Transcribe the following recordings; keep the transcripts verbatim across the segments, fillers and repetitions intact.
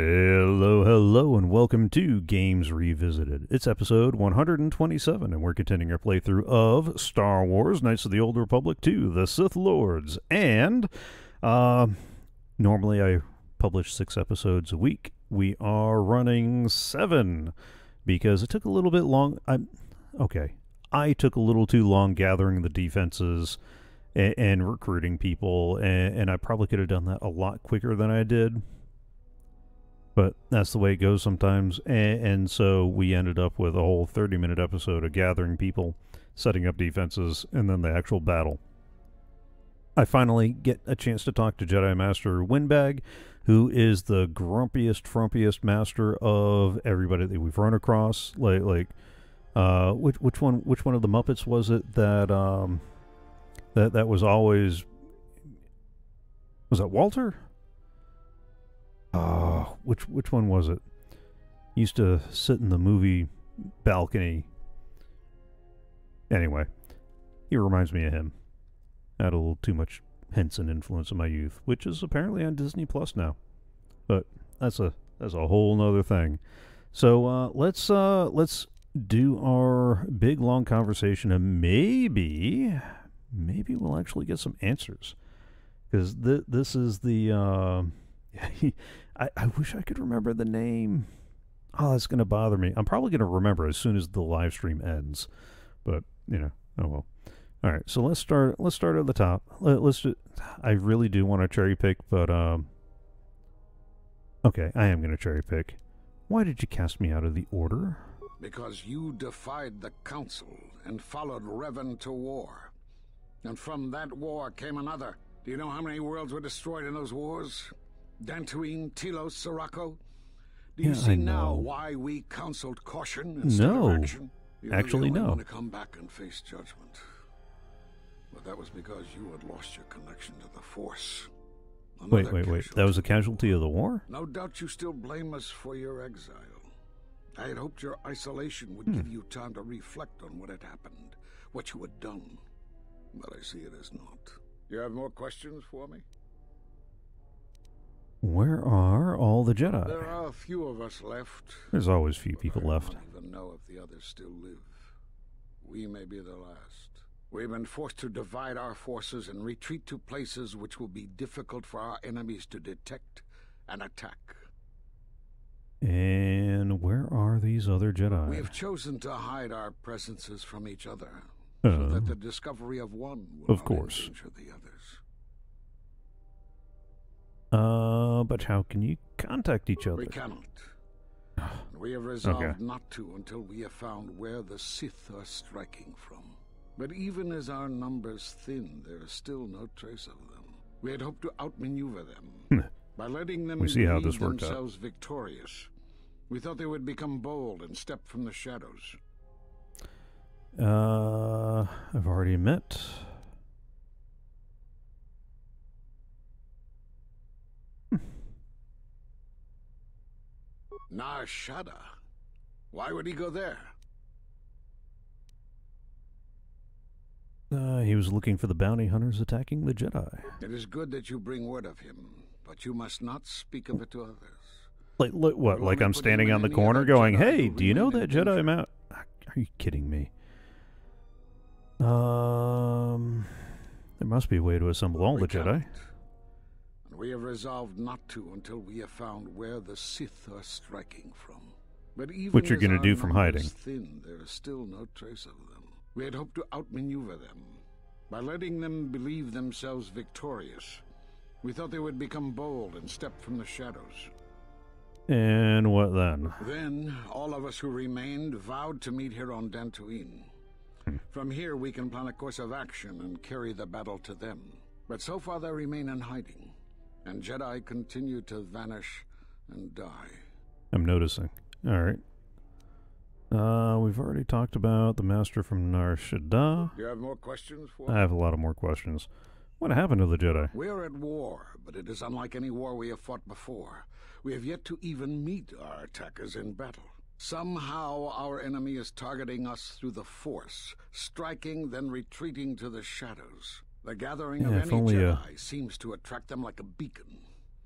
Hello, hello, and welcome to Games Revisited. It's episode one hundred twenty-seven, and we're continuing our playthrough of Star Wars Knights of the Old Republic two, The Sith Lords. And, uh, normally I publish six episodes a week. We are running seven, because it took a little bit long. I, okay, I took a little too long gathering the defenses and, and recruiting people, and, and I probably could have done that a lot quicker than I did. But that's the way it goes sometimes, and, and so we ended up with a whole thirty minute episode of gathering people, setting up defenses, and then the actual battle. I finally get a chance to talk to Jedi Master Windbag, who is the grumpiest, frumpiest master of everybody that we've run across. Like, like uh, which which one? Which one of the Muppets was it that um, that that was always? Was that Walter? Oh, which which one was it? He used to sit in the movie balcony. Anyway, he reminds me of him. I had a little too much Henson influence in my youth, which is apparently on Disney Plus now. But that's a that's a whole nother thing. So uh, let's uh, let's do our big long conversation, and maybe maybe we'll actually get some answers, because th this is the. Uh, I, I wish I could remember the name. Oh, that's going to bother me. I'm probably going to remember as soon as the live stream ends. But, you know, oh well. All right, so let's start Let's start at the top. Let, let's. Do, I really do want to cherry pick, but... Um, okay, I am going to cherry pick. Why did you cast me out of the order? Because you defied the council and followed Revan to war. And from that war came another. Do you know how many worlds were destroyed in those wars? Dantooine, Telos, Siracco. Do you yeah, see now why we counseled caution instead no. of action? You Actually, no. want to come back and face judgment, but that was because you had lost your connection to the Force. Another wait, wait, wait. That was a casualty of the war? No doubt you still blame us for your exile. I had hoped your isolation would hmm. give you time to reflect on what had happened, what you had done, but I see it is not. You have more questions for me? Where are all the Jedi? There are a few of us left. There's always few people left. I don't even know if the others still live. We may be the last. We've been forced to divide our forces and retreat to places which will be difficult for our enemies to detect and attack. And where are these other Jedi? We have chosen to hide our presences from each other, uh, so that the discovery of one will of course. endanger the others. Uh, but how can you contact each other? We cannot. We have resolved okay. not to until we have found where the Sith are striking from. But even as our numbers thin, there is still no trace of them. We had hoped to outmaneuver them by letting them we see how this worked themselves out. victorious. We thought they would become bold and step from the shadows. Uh, I've already met... Nar Shaddaa. Why would he go there? Uh, he was looking for the bounty hunters attacking the Jedi. It is good that you bring word of him, but you must not speak of it to others. Like, like what? Like I'm standing on the corner going, "Hey, do you know that Jedi man?" Are you kidding me? Um, there must be a way to assemble all the Jedi. We have resolved not to until we have found where the Sith are striking from. But even what you're going to do from hiding. Thin, there is still no trace of them. We had hoped to outmaneuver them by letting them believe themselves victorious. We thought they would become bold and step from the shadows. And what then? Then all of us who remained vowed to meet here on Dantooine. Hmm. From here we can plan a course of action and carry the battle to them. But so far they remain in hiding. And Jedi continue to vanish and die. I'm noticing. All right. Uh, we've already talked about the master from Nar Shaddaa. Do you have more questions for me? I have a lot of more questions. What happened to the Jedi? We're at war, but it is unlike any war we have fought before. We have yet to even meet our attackers in battle. Somehow our enemy is targeting us through the Force, striking, then retreating to the shadows. The gathering yeah, of any Jedi uh... seems to attract them like a beacon.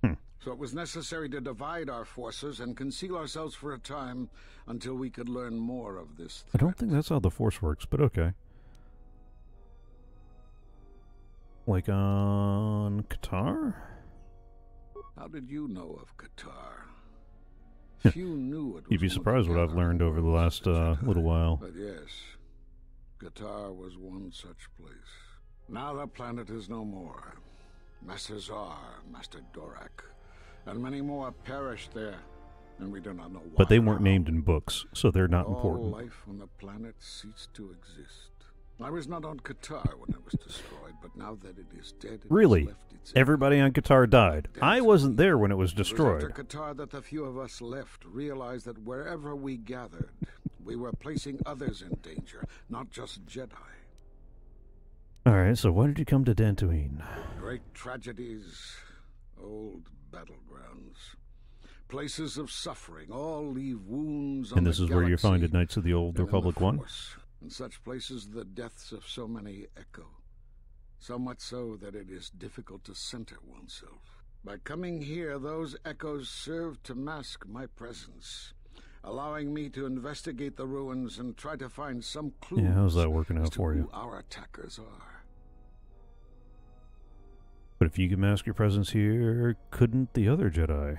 Hmm. so it was necessary to divide our forces and conceal ourselves for a time until we could learn more of this threat. I don't think that's how the Force works, but okay. Like on Katarr? How did you know of Katarr? Few knew it was. You'd be surprised what I've learned over the last uh, little while. But yes, Katarr was one such place. Now the planet is no more. Master Zhar, Master Dorak, and many more perished there, and we do not know why. But they weren't named in books, so they're not important. All life on the planet ceased to exist. I was not on Katarr when it was destroyed, but now that it is dead, it really? Left its everybody on Katarr died. I wasn't there when it was destroyed. It was after Katarr that the few of us left realized that wherever we gathered, we were placing others in danger, not just Jedi. Alright, so why did you come to Dantooine? Great tragedies, old battlegrounds, places of suffering, all leave wounds on the galaxy. And this is where you find at Knights of the Old Republic one? In such places, the deaths of so many echo, so much so that it is difficult to center oneself. By coming here, those echoes serve to mask my presence, allowing me to investigate the ruins and try to find some clues. Yeah, how's that working out for you? Who our attackers are. But if you can mask your presence here, couldn't the other Jedi?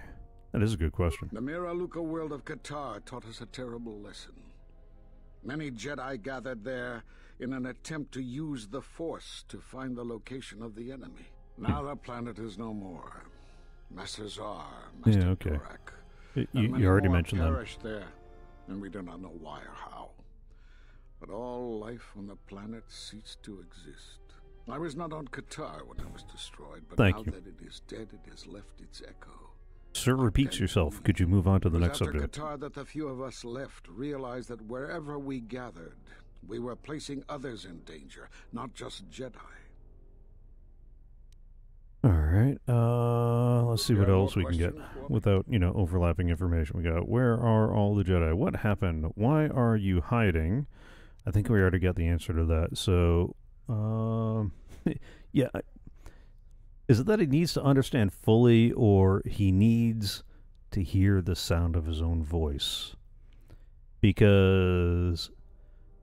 That is a good question. The Miraluka world of Katarr taught us a terrible lesson. Many Jedi gathered there in an attempt to use the Force to find the location of the enemy. Now the planet is no more. Master Zhar, Master yeah, okay. Dorak, it, you, you already mentioned perished them. There, and we do not know why or how. But all life on the planet ceased to exist. I was not on Katarr when it was destroyed, but Thank now you. that it is dead, it has left its echo. Sir repeats yourself. Could you move on to the next subject? After Katarr that the few of us left realized that wherever we gathered, we were placing others in danger, not just Jedi. All right. Uh, let's see what else we can get without, you know, overlapping information. We got, where are all the Jedi? What happened? Why are you hiding? I think we already got the answer to that. So, um, yeah. Is it that he needs to understand fully, or he needs to hear the sound of his own voice? Because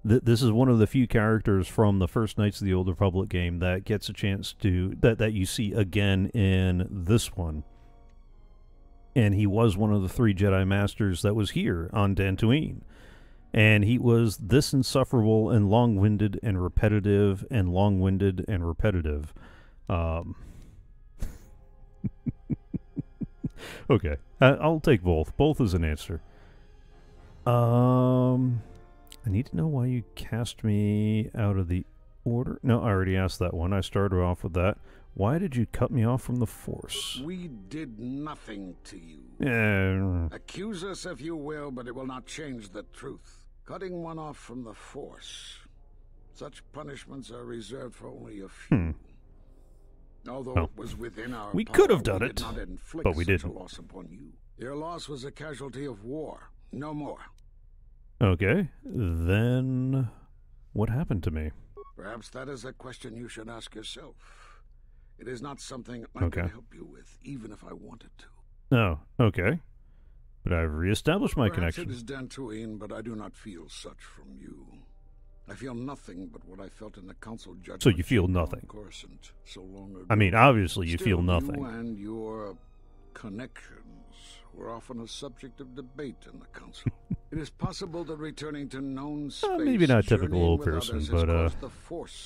th this is one of the few characters from the first Knights of the Old Republic game that gets a chance to, that, that you see again in this one. And he was one of the three Jedi Masters that was here on Dantooine. And he was this insufferable and long-winded and repetitive and long-winded and repetitive. Um... Okay, I'll take both. Both is an answer. Um, I need to know why you cast me out of the order. No, I already asked that one. I started off with that. Why did you cut me off from the Force? We did nothing to you. Yeah. Accuse us if you will, but it will not change the truth. Cutting one off from the Force. Such punishments are reserved for only a few. Hmm. Although oh. it was within our we power, could have done we it, but we didn't. Loss upon you. Your loss was a casualty of war, no more. Okay, then what happened to me? Perhaps that is a question you should ask yourself. It is not something I okay. can help you with, even if I wanted to. Oh, okay. But I've reestablished my Perhaps connection. It is Dantooine, but I do not feel such from you. I feel nothing but what I felt in the council judgment. So you feel nothing. Coruscant, so long ago. I mean, obviously you Still, feel nothing. You and your connections were often a subject of debate in the council. It is possible that returning to known space, uh, maybe not typical old person, but uh,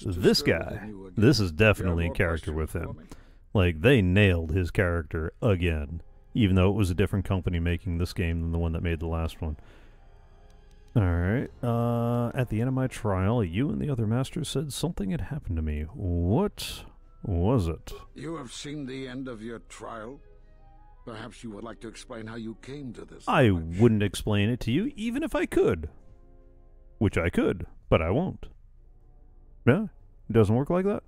this guy, this is definitely in character with him. Like, they nailed his character again, even though it was a different company making this game than the one that made the last one. Alright, uh, at the end of my trial, you and the other masters said something had happened to me. What was it? You have seen the end of your trial? Perhaps you would like to explain how you came to this. I much. wouldn't explain it to you, even if I could. Which I could, but I won't. Yeah, it doesn't work like that.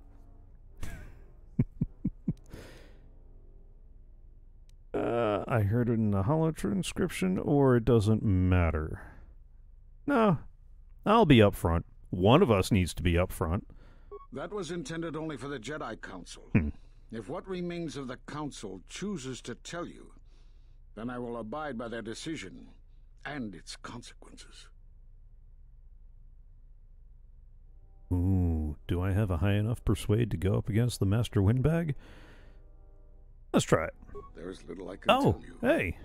uh, I heard it in the holo transcription, or it doesn't matter. No, I'll be up front. One of us needs to be up front. That was intended only for the Jedi Council. Hmm. If what remains of the Council chooses to tell you, then I will abide by their decision and its consequences. Ooh, do I have a high enough persuade to go up against the Master Windbag? Let's try it. There's little I can oh, tell you. Oh, hey.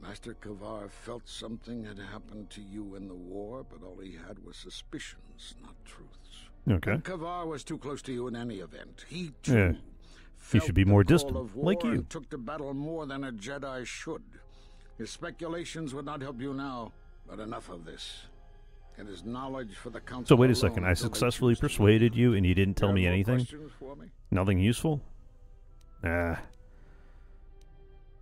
Master Kavar felt something had happened to you in the war, but all he had was suspicions, not truths. Okay. And Kavar was too close to you in any event. He too yeah. He should be more distant, like you. And took to battle more than a Jedi should. His speculations would not help you now, but enough of this. And his knowledge for the Council. So wait a second. I successfully persuaded you, and you didn't tell me anything. Me? Nothing useful. Nah.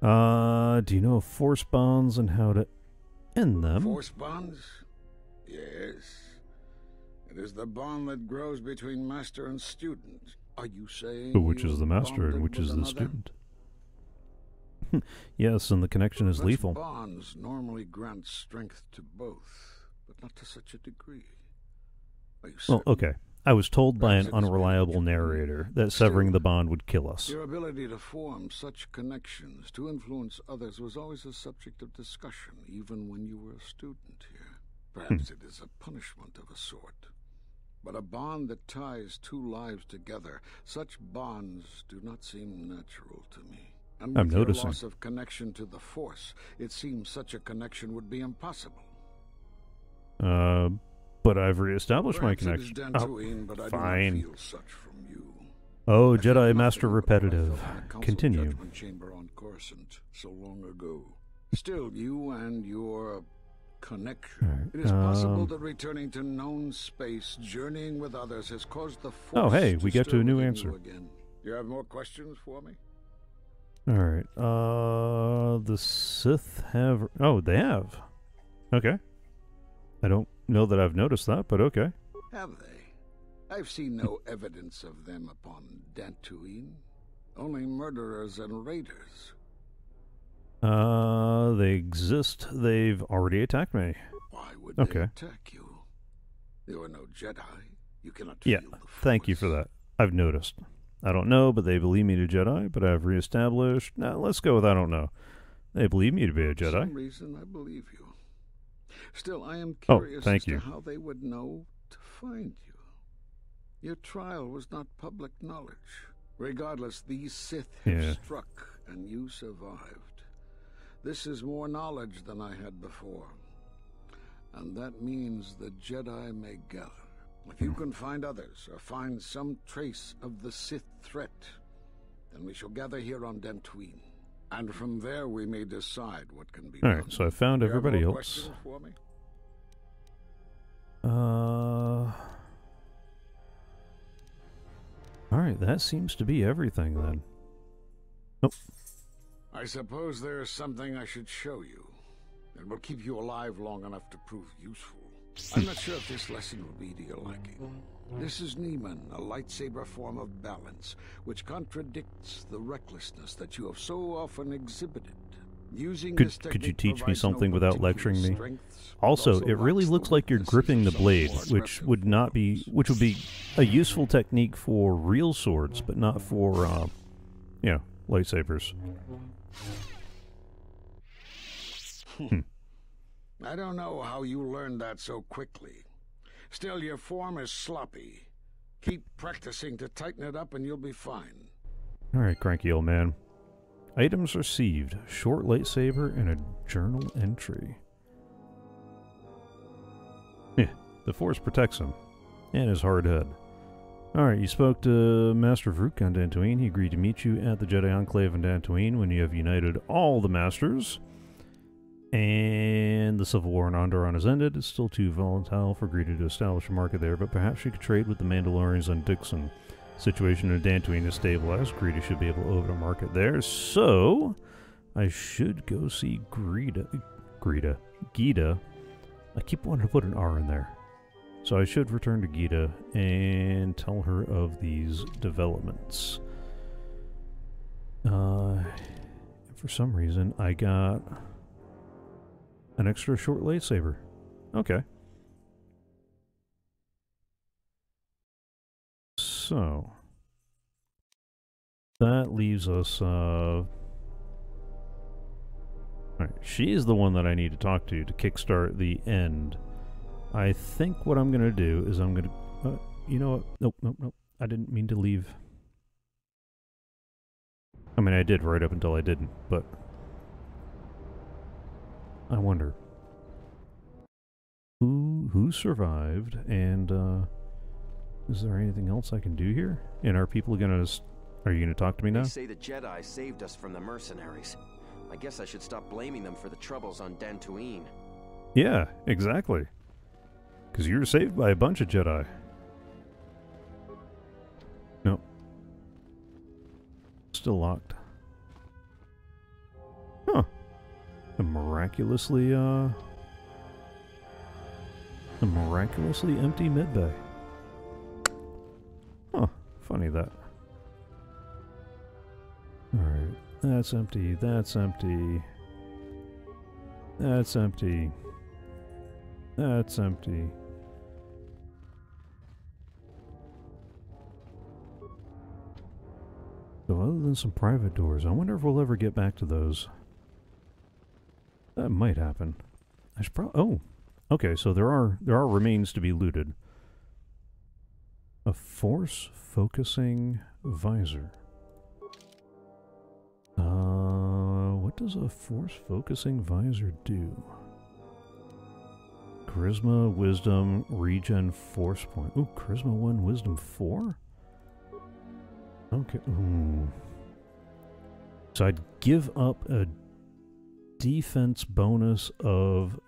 Uh, do you know of force bonds and how to end them? Force bonds? Yes. It is the bond that grows between master and student. Are you saying? But which is the master and which is the another? student? Yes, and the connection is Such lethal. Bonds normally grant strength to both, but not to such a degree. Well, okay. I was told by an unreliable narrator that severing the bond would kill us. Your ability to form such connections, to influence others, was always a subject of discussion, even when you were a student here. Perhaps hmm. it is a punishment of a sort. But a bond that ties two lives together, such bonds do not seem natural to me. And I'm noticing. Loss of connection to the Force, it seems such a connection would be impossible. Uh... But I've reestablished my connection. Dantooine, oh, but I fine. Feel such from you. Oh, I Jedi Master Repetitive. Continue. Chamber on Coruscant so long ago. Still, you and your connection. Right. It is um, possible that returning to known space, journeying with others, has caused the Force. Oh, hey, we to get to a new answer. Again. Do you have more questions for me? All right. Uh, the Sith have. Oh, they have. Okay. I don't. Know that I've noticed that, but okay. Have they? I've seen no evidence of them upon Dantooine. Only murderers and raiders. Uh, they exist. They've already attacked me. Why would okay. they attack you? You are no Jedi. You cannot yeah, feel the Force. Thank you for that. I've noticed. I don't know, but they believe me to Jedi, but I've reestablished. Now, let's go with I don't know. They believe me to be a Jedi. For some reason, I believe you. Still, I am curious oh, thank as you. to how they would know to find you. Your trial was not public knowledge. Regardless, these Sith have yeah. struck, and you survived. This is more knowledge than I had before. And that means the Jedi may gather. If you can find others, or find some trace of the Sith threat, then we shall gather here on Dantooine. And from there we may decide what can be done. All right, so I found everybody else. For me? Uh, all right, that seems to be everything then. Nope. I suppose there is something I should show you. It will keep you alive long enough to prove useful. I'm not sure if this lesson will be to your liking. This is Neiman, a lightsaber form of balance, which contradicts the recklessness that you have so often exhibited. Using could, this could you teach me something no without lecturing me? Strengths, also, also, it really looks like you're gripping the blade, which would not be, which would be a useful technique for real swords, but not for, uh, you know, lightsabers. Hmm. I don't know how you learned that so quickly. Still, your form is sloppy. Keep practicing to tighten it up and you'll be fine. Alright, cranky old man. Items received. Short lightsaber and a journal entry. Yeah, the Force protects him. And his hard head. Alright, you spoke to Master Vrook on Dantooine. He agreed to meet you at the Jedi Enclave on Dantooine when you have united all the Masters. And the Civil War in Onderon has ended. It's still too volatile for Greta to establish a market there, but perhaps she could trade with the Mandalorians on Dixon. Situation in Dantooine is stabilized. Greta should be able to open a market there, so I should go see Greta. Greta. Gita. I keep wanting to put an R in there. So I should return to Gita and tell her of these developments. Uh, for some reason, I got... an extra short lightsaber. Okay. So. that leaves us... Uh... Alright, she is the one that I need to talk to to kickstart the end. I think what I'm going to do is I'm going to... Uh, you know what? Nope, nope, nope. I didn't mean to leave. I mean, I did right up until I didn't, but... I wonder... Who, who survived, and uh, is there anything else I can do here? And are people gonna, are you gonna talk to me now? They say the Jedi saved us from the mercenaries. I guess I should stop blaming them for the troubles on Dantooine. Yeah, exactly. Because you were saved by a bunch of Jedi. Nope. Still locked. Huh. And miraculously, uh... a miraculously empty mid-bay. Huh, funny that. Alright, that's empty, that's empty. That's empty. That's empty. So other than some private doors, I wonder if we'll ever get back to those. That might happen. I should probably... Oh! Okay, so there are there are remains to be looted. A force focusing visor. Uh, what does a force focusing visor do? Charisma, wisdom, regen, force point. Ooh, charisma one, wisdom four. Okay. Ooh. So I'd give up a defense bonus of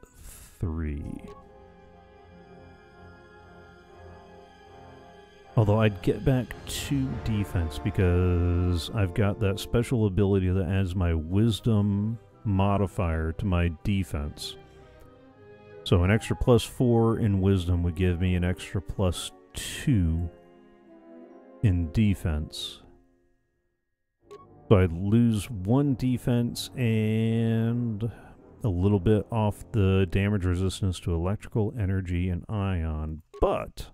three. Although I'd get back two defense because I've got that special ability that adds my wisdom modifier to my defense. So an extra plus four in wisdom would give me an extra plus two in defense. So I'd lose one defense and... a little bit off the damage resistance to electrical, energy, and ion, but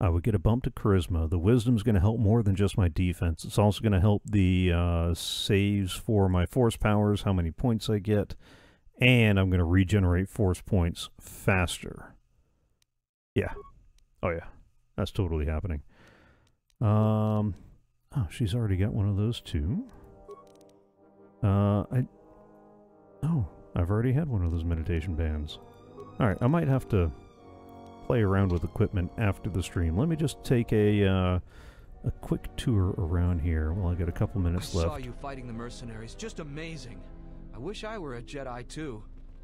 I would get a bump to charisma. The wisdom's going to help more than just my defense. It's also going to help the uh, saves for my force powers, how many points I get, and I'm going to regenerate force points faster. Yeah. Oh, yeah. That's totally happening. Um, oh, she's already got one of those, too. Uh, I... Oh, I've already had one of those meditation bands. Alright, I might have to play around with equipment after the stream. Let me just take a uh, a quick tour around here while I got a couple minutes left. I saw you fighting the mercenaries. Just amazing. I wish I were a Jedi too.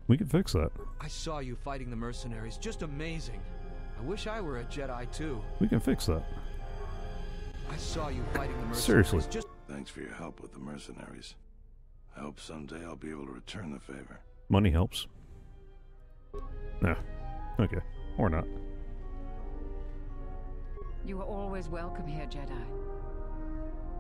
We could fix that. I saw you fighting the mercenaries. Just amazing. I wish I were a Jedi too. We can fix that. I saw you fighting the mercenaries. Seriously. Just thanks for your help with the mercenaries. I hope someday I'll be able to return the favor. Money helps. No. Okay. Or not. You are always welcome here, Jedi.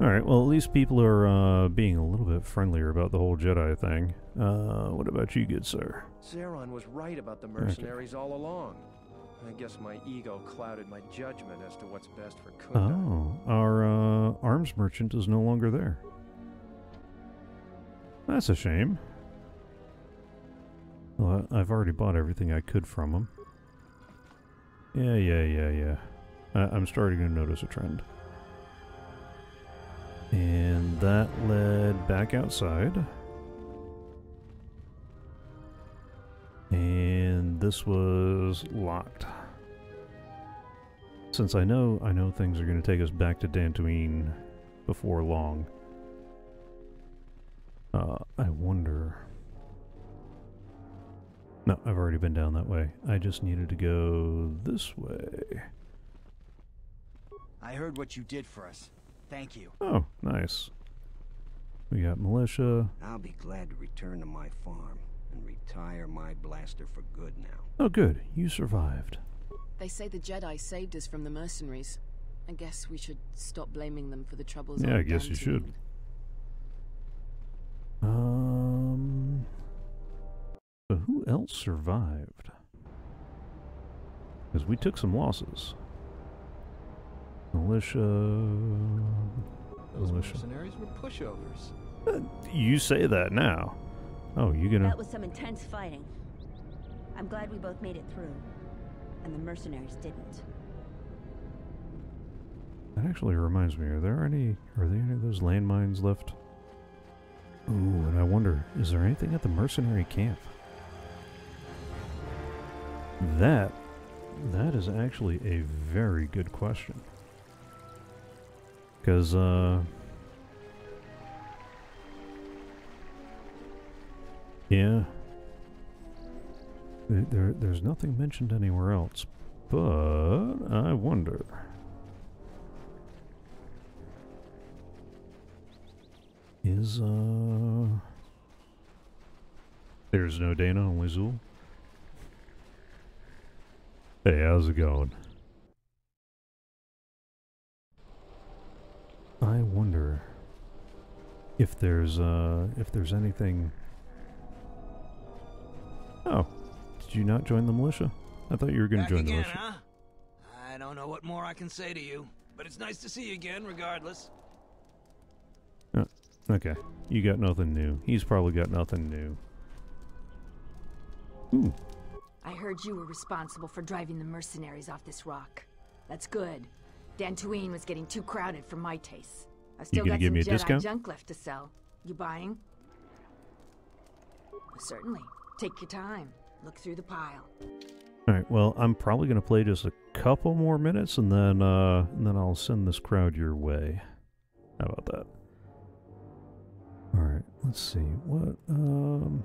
Alright, well at least people are uh, being a little bit friendlier about the whole Jedi thing. Uh, what about you, good sir? Zeron was right about the mercenaries all along. I guess my ego clouded my judgment as to what's best for Kuda. Oh, our uh, arms merchant is no longer there. That's a shame. Well, I've already bought everything I could from him. Yeah, yeah, yeah, yeah. I I'm starting to notice a trend. And that led back outside. And this was locked. Since I know, I know things are going to take us back to Dantooine before long. Uh, I wonder... No, I've already been down that way. I just needed to go this way. I heard what you did for us. Thank you. Oh, nice. We got militia. I'll be glad to return to my farm and retire my blaster for good now. Oh, good. You survived. They say the Jedi saved us from the mercenaries. I guess we should stop blaming them for the troubles. Yeah, I guess you should. Um, but who else survived? Because we took some losses. Militia. Those mercenaries were pushovers. Uh, you say that now. Oh, you gonna... That was some intense fighting. I'm glad we both made it through. And the mercenaries didn't. That actually reminds me, are there any... Are there any of those landmines left? Ooh, and I wonder, is there anything at the mercenary camp? That... That is actually a very good question. Because, uh... yeah. There, there's nothing mentioned anywhere else, but I wonder. Is, uh... There's no Dana, only Zool. Hey, how's it going? I wonder if there's, uh, if there's anything... Oh. Did you not join the militia? I thought you were going to join again, the militia. Huh? I don't know what more I can say to you, but it's nice to see you again, regardless. Oh, okay. You got nothing new. He's probably got nothing new. Ooh. I heard you were responsible for driving the mercenaries off this rock. That's good. Dantooine was getting too crowded for my tastes. I've still got some Jedi junk left to sell. You buying? Well, certainly. Take your time. Look through the pile. Alright, well, I'm probably going to play just a couple more minutes, and then, uh, and then I'll send this crowd your way. How about that? Alright, let's see. What, um...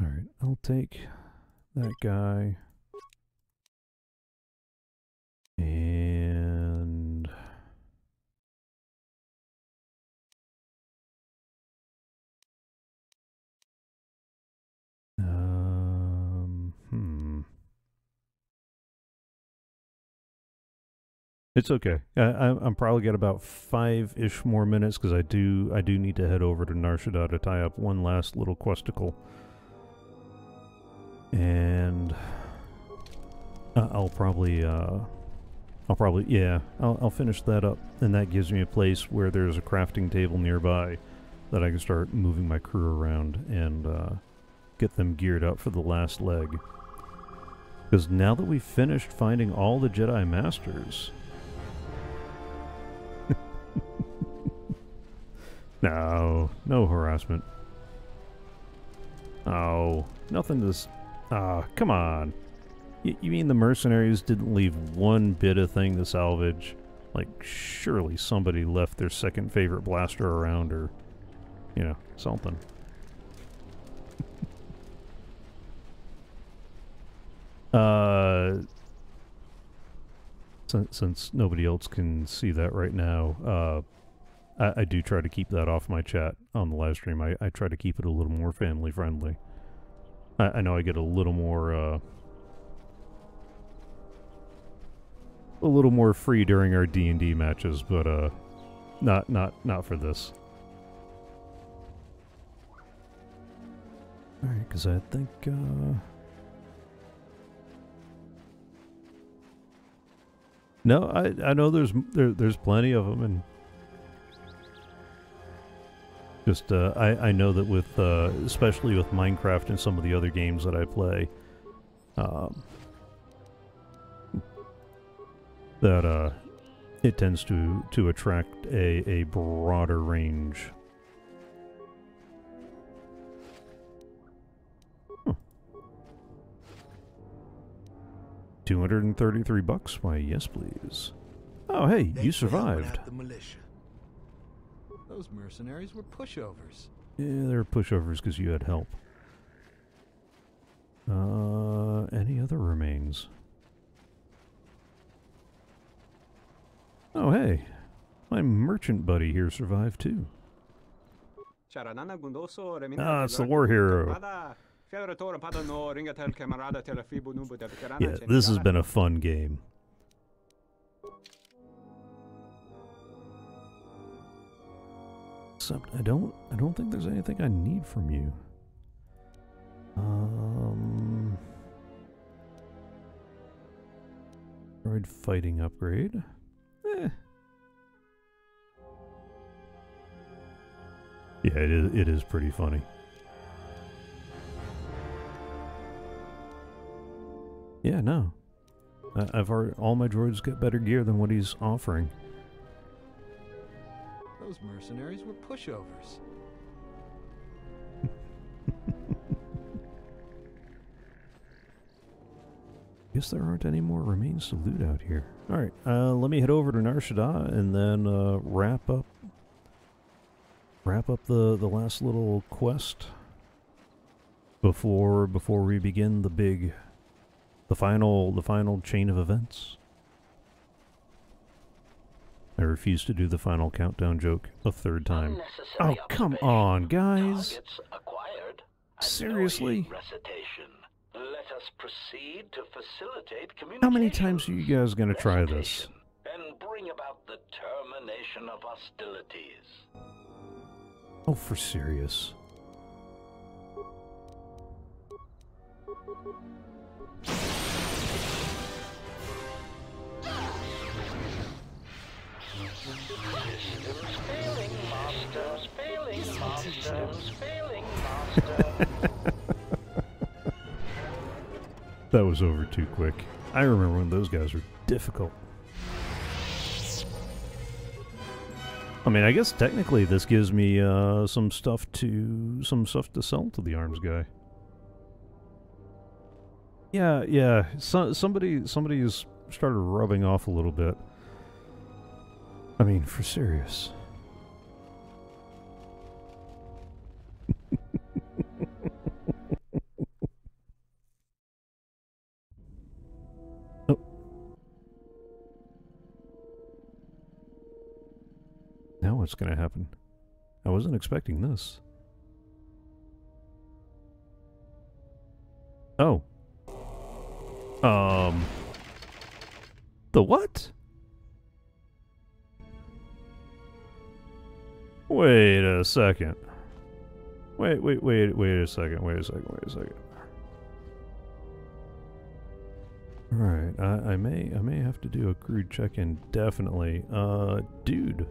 Alright, I'll take that guy. And... Um, hmm. It's okay. I, I, I'm probably got about five-ish more minutes because I do I do need to head over to Nar Shaddaa to tie up one last little questicle. And uh, I'll probably, uh, I'll probably, yeah, I'll, I'll finish that up, and that gives me a place where there's a crafting table nearby that I can start moving my crew around and uh, get them geared up for the last leg. Because now that we've finished finding all the Jedi Masters, no, no harassment. Oh, nothing to. Ah, oh, come on. Y you mean the mercenaries didn't leave one bit of thing to salvage? Like, surely somebody left their second favorite blaster around or, you know, something. uh, since, since nobody else can see that right now, uh, I, I do try to keep that off my chat on the live stream. I, I try to keep it a little more family friendly. I know I get a little more, uh, a little more free during our D and D matches, but, uh, not, not, not for this. Alright, because I think, uh... No, I, I know there's, there, there's plenty of them, and... Just, uh, I, I know that with, uh, especially with Minecraft and some of the other games that I play, um, that, uh, it tends to, to attract a, a broader range. Huh. two hundred thirty-three bucks? Why, yes, please. Oh, hey, you survived. Those mercenaries were pushovers. Yeah, they were pushovers because you had help. Uh, any other remains? Oh, hey. My merchant buddy here survived, too. Ah, it's the war hero. Yeah, this has been a fun game. I don't I don't think there's anything I need from you. Um droid fighting upgrade. Eh. Yeah, it is, it is pretty funny. Yeah, no. I've heard all my droids get better gear than what he's offering. Those mercenaries were pushovers. Guess there aren't any more remains to loot out here. Alright, uh, let me head over to Nar Shaddaa and then uh, wrap up wrap up the, the last little quest before before we begin the big the final the final chain of events. I refuse to do the final countdown joke a third time. Oh, come on, guys! Seriously? Let us proceed to facilitate communication. How many times are you guys going to try this? And bring about the termination of hostilities. Oh, for serious. Systems failing, Master. Failing, Master. Failing, Master. That was over too quick. I remember when those guys were difficult. I mean, I guess technically this gives me uh, some stuff to some stuff to sell to the arms guy. Yeah, yeah. So, somebody, somebody's started rubbing off a little bit. I mean, for serious. Oh. Now what's going to happen? I wasn't expecting this. Oh. Um. The what? Wait a second. Wait, wait, wait, wait a second, wait a second, wait a second. Alright, I, I may I may have to do a crude check-in definitely. Uh dude.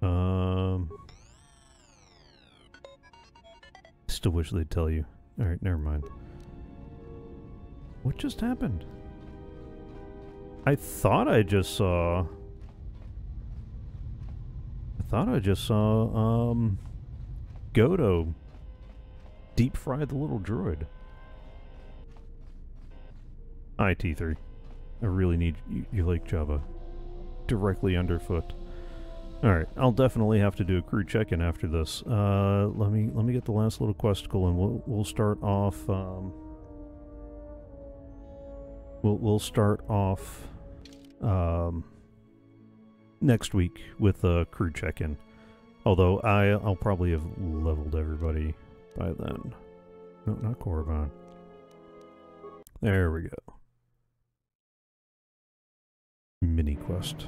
Um still wish they'd tell you. Alright, never mind. What just happened? I thought I just saw... I thought I just saw, um... Goto deep fry the little droid. I T three. I really need you, you like Java. Directly underfoot. Alright, I'll definitely have to do a crew check-in after this. Uh, let me, let me get the last little questicle and we'll, we'll start off, um... We'll, we'll start off um, next week with a crew check-in. Although I, I'll probably have leveled everybody by then. No, not Korriban. There we go. Mini quest.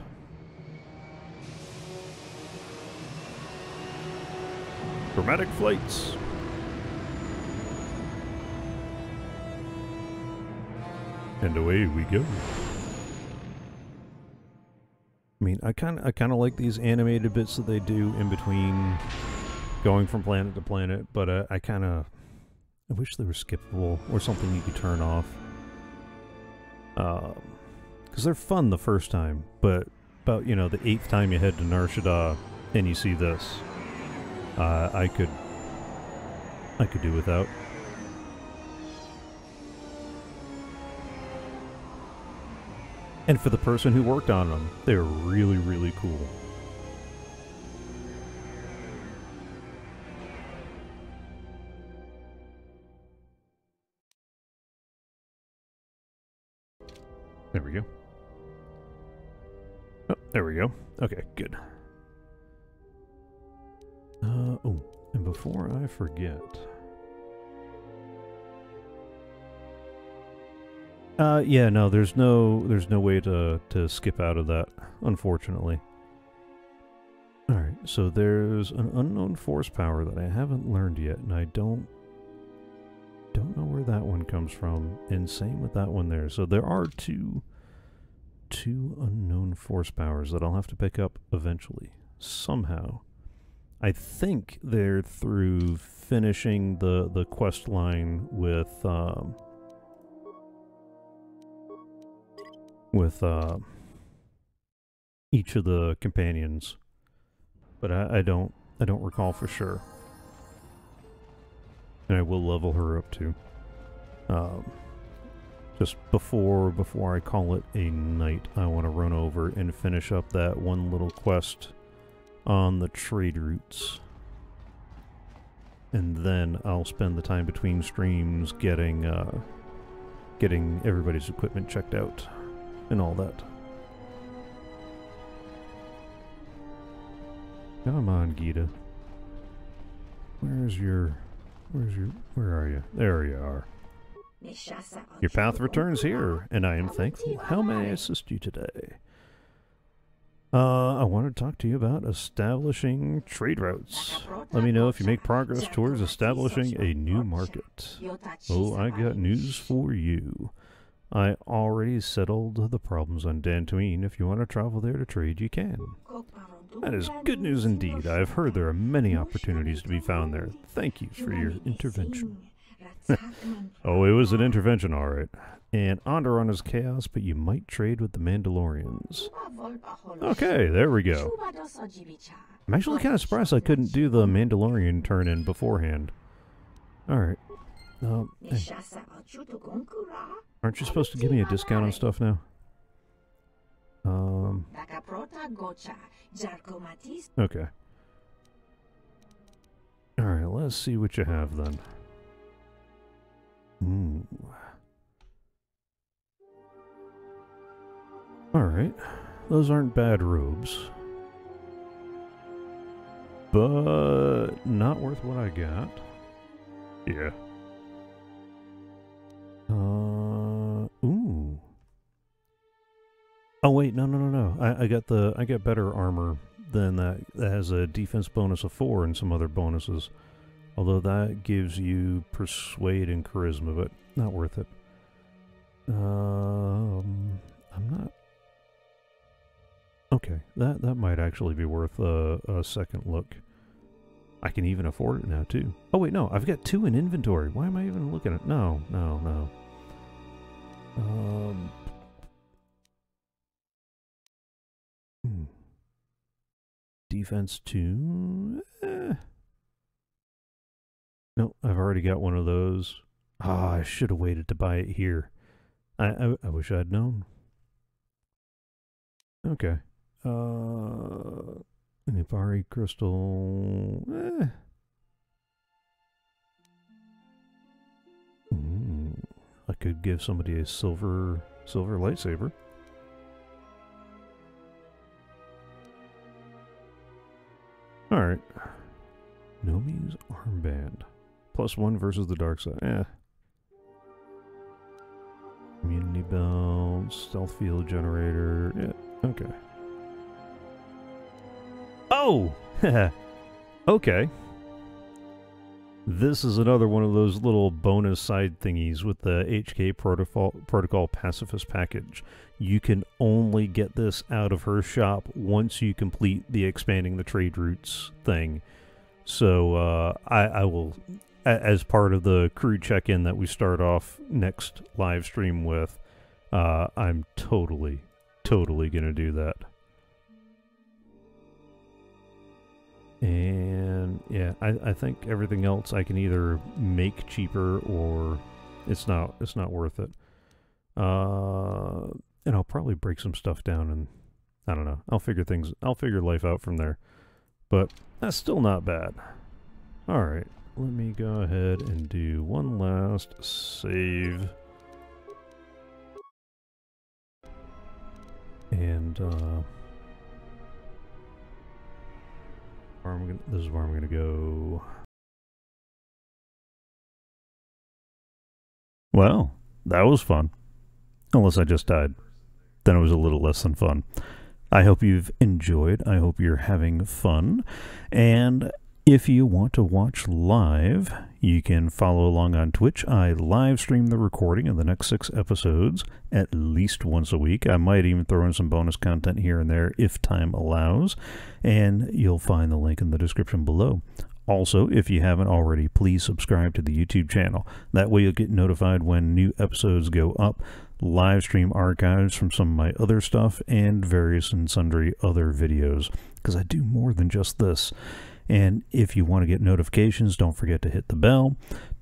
Chromatic Flights. And away we go. I mean, I kind of I kind of like these animated bits that they do in between going from planet to planet, but uh, I kind of I wish they were skippable or something you could turn off. Um, because they're fun the first time, but about, you know, the eighth time you head to Nar Shaddaa and you see this, uh, I could I could do without. And for the person who worked on them, they're really, really cool. There we go. Oh, there we go. Okay, good. Uh, oh, and before I forget... Uh, yeah, no, there's no, there's no way to, to skip out of that, unfortunately. Alright, so there's an unknown force power that I haven't learned yet, and I don't... Don't know where that one comes from. And same with that one there. So there are two, two unknown force powers that I'll have to pick up eventually. Somehow. I think they're through finishing the, the quest line with... Um, with uh, each of the companions. But I, I don't... I don't recall for sure. And I will level her up too. Um, just before before I call it a night, I want to run over and finish up that one little quest on the trade routes. And then I'll spend the time between streams getting uh, getting everybody's equipment checked out and all that. Come on, Gita. Where's your... Where's your... Where are you? There you are. Your path returns here, and I am thankful. How may I assist you today? Uh, I want to talk to you about establishing trade routes. Let me know if you make progress towards establishing a new market. Oh, I got news for you. I already settled the problems on Dantooine. If you want to travel there to trade, you can. That is good news indeed. I have heard there are many opportunities to be found there. Thank you for your intervention. Oh, it was an intervention, all right. And Onderon is chaos, but you might trade with the Mandalorians. Okay, there we go. I'm actually kind of surprised I couldn't do the Mandalorian turn-in beforehand. All right. Um, hey. Aren't you supposed to give me a discount on stuff now? Um... Okay. Alright, let's see what you have then. Mm. Alright. Those aren't bad robes. But... not worth what I got. Yeah. Uh... Ooh. Oh wait, no, no, no, no. I, I got the I got better armor than that. That has a defense bonus of four and some other bonuses. Although that gives you persuade and charisma, but not worth it. Um, I'm not. Okay, that that might actually be worth a, a second look. I can even afford it now too. Oh wait, no, I've got two in inventory. Why am I even looking at? No, no, no. Um. Hmm. Defense two. Eh. No, I've already got one of those. Ah, I should have waited to buy it here. I, I, I wish I'd known. Okay. Uh, an Ifari crystal. Eh. Hmm. I could give somebody a silver, silver lightsaber. Alright. Nomi's Armband. Plus one versus the dark side. Eh. Community belt. Stealth Field Generator. Yeah. Okay. Oh! Okay. This is another one of those little bonus side thingies with the H K Protocol, Protocol Pacifist package. You can only get this out of her shop once you complete the expanding the trade routes thing. So uh, I, I will, as part of the crew check-in that we start off next live stream with, uh, I'm totally, totally going to do that. And yeah, I, I think everything else I can either make cheaper or it's not it's not worth it. Uh, and I'll probably break some stuff down and I don't know. I'll figure things. I'll figure life out from there. But that's still not bad. All right, let me go ahead and do one last save. And. Uh, I'm gonna, this is where I'm going to go. Well, that was fun. Unless I just died. Then it was a little less than fun. I hope you've enjoyed. I hope you're having fun. And if you want to watch live, You can follow along on Twitch. I live stream the recording of the next six episodes at least once a week. I might even throw in some bonus content here and there if time allows, and you'll find the link in the description below. Also, if you haven't already, please subscribe to the YouTube channel. That way you'll get notified when new episodes go up, live stream archives from some of my other stuff, and various and sundry other videos, because I do more than just this. And if you want to get notifications, don't forget to hit the bell.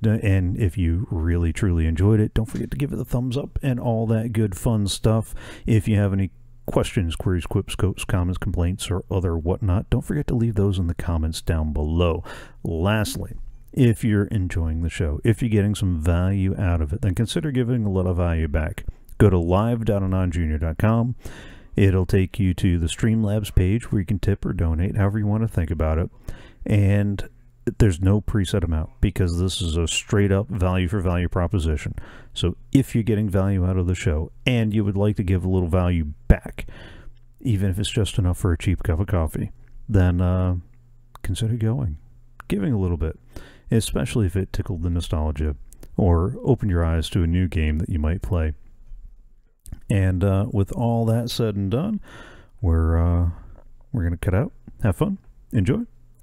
And if you really, truly enjoyed it, don't forget to give it a thumbs up and all that good fun stuff. If you have any questions, queries, quips, quotes, comments, complaints, or other whatnot, don't forget to leave those in the comments down below. Lastly, if you're enjoying the show, if you're getting some value out of it, then consider giving a little value back. Go to live dot anon junior dot com. It'll take you to the Streamlabs page where you can tip or donate, however you want to think about it. And there's no preset amount because this is a straight up value for value proposition. So if you're getting value out of the show and you would like to give a little value back, even if it's just enough for a cheap cup of coffee, then uh, consider going, giving a little bit, especially if it tickled the nostalgia or opened your eyes to a new game that you might play. And uh, with all that said and done, we're, uh, we're going to cut out, have fun, enjoy,